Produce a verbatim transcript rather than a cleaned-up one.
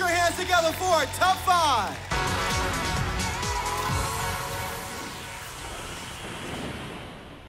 Put your hands together for a Tough Five.